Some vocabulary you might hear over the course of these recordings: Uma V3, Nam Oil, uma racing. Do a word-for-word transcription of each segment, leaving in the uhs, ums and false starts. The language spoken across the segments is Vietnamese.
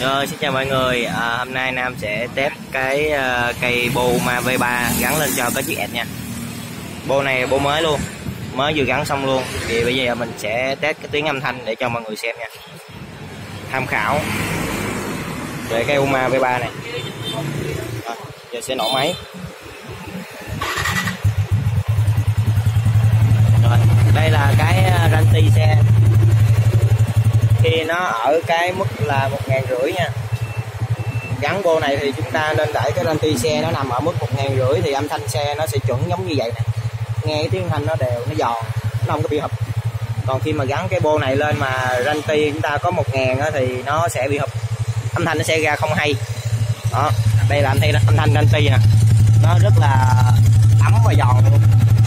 Rồi, xin chào mọi người. À, hôm nay Nam sẽ test cái uh, cây bô Uma vê ba gắn lên cho cái chiếc ẹt nha. Bô này bô mới luôn, mới vừa gắn xong luôn. Thì bây giờ mình sẽ test cái tiếng âm thanh để cho mọi người xem nha, tham khảo về cây Uma vê ba này. À, giờ sẽ nổ máy. Rồi, đây là cái ranh ti xe thì nó ở cái mức là một ngàn rưỡi nha. Gắn bô này thì chúng ta nên để cái ranh ti xe nó nằm ở mức một ngàn rưỡi thì âm thanh xe nó sẽ chuẩn giống như vậy nè. Nghe cái tiếng thanh nó đều, nó giòn, nó không có bị hụp. Còn khi mà gắn cái bô này lên mà ranh ti chúng ta có một ngàn thì nó sẽ bị hụp, âm thanh nó sẽ ra không hay. Đó, đây là âm thanh âm thanh ranh ti nè, nó rất là ấm và giòn luôn,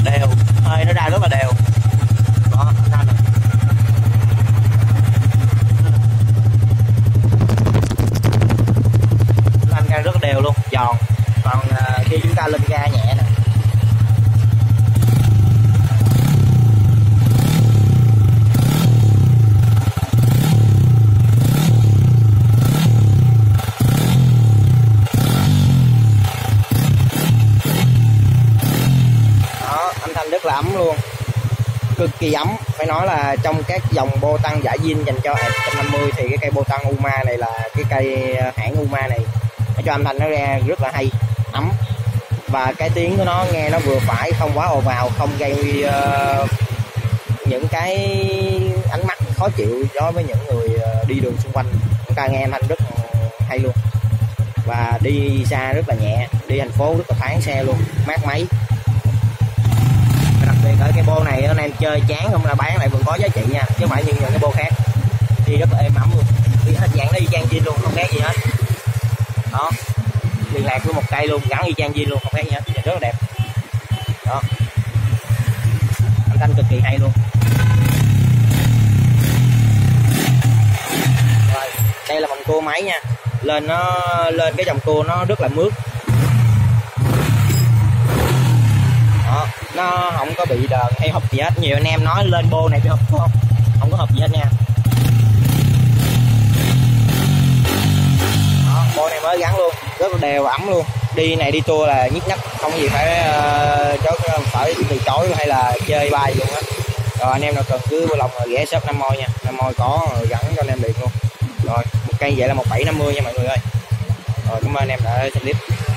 đều, hơi nó ra rất là đều. Đó, âm thanh này. Rất đều luôn, giòn. Còn uh, khi chúng ta lên ga nhẹ nè, đó, âm thanh rất là ấm luôn, cực kỳ ấm. Phải nói là trong các dòng bô tăng giả zin dành cho một trăm năm mươi thì cái cây bô tăng Uma này là cái cây hãng Uma này cho âm thanh nó ra rất là hay, ấm, và cái tiếng của nó nghe nó vừa phải, không quá ồn ào, không gây nguy uh, những cái ánh mắt khó chịu đối với những người uh, đi đường xung quanh. Chúng ta nghe âm thanh rất hay luôn, và đi xa rất là nhẹ, đi thành phố rất là thoáng xe luôn, mát máy. Đặc biệt ở cái bô này anh em chơi chán không là bán lại vẫn có giá trị nha, chứ không phải như những cái bô khác. Đi rất là êm ấm luôn, đi hình dạng nó y chang zin luôn, không khác gì hết. Đó, liên lạc với một cây luôn, gắn y chang zin luôn, không khác gì hết, rất là đẹp. Đó, âm thanh cực kỳ hay luôn. Rồi, đây là vòng cua máy nha, lên nó lên cái vòng cua nó rất là mướt. Đó, nó không có bị đờn hay hụp gì hết. Nhiều anh em nói lên bô này bị hụp không? Không có hụp gì hết nha. Bô này mới gắn luôn, rất là đều, ấm luôn. Đi này đi tour là nhức nhắc, không gì phải uh, chối, phải từ chối hay là chơi bài luôn á. Rồi anh em nào cần cứ vô lòng ghé shop Nam Oil nha, Nam Oil có gắn cho anh em liền luôn. Rồi, một cây vậy là một bảy năm mươi nha mọi người ơi. Rồi, cảm ơn anh em đã xem clip.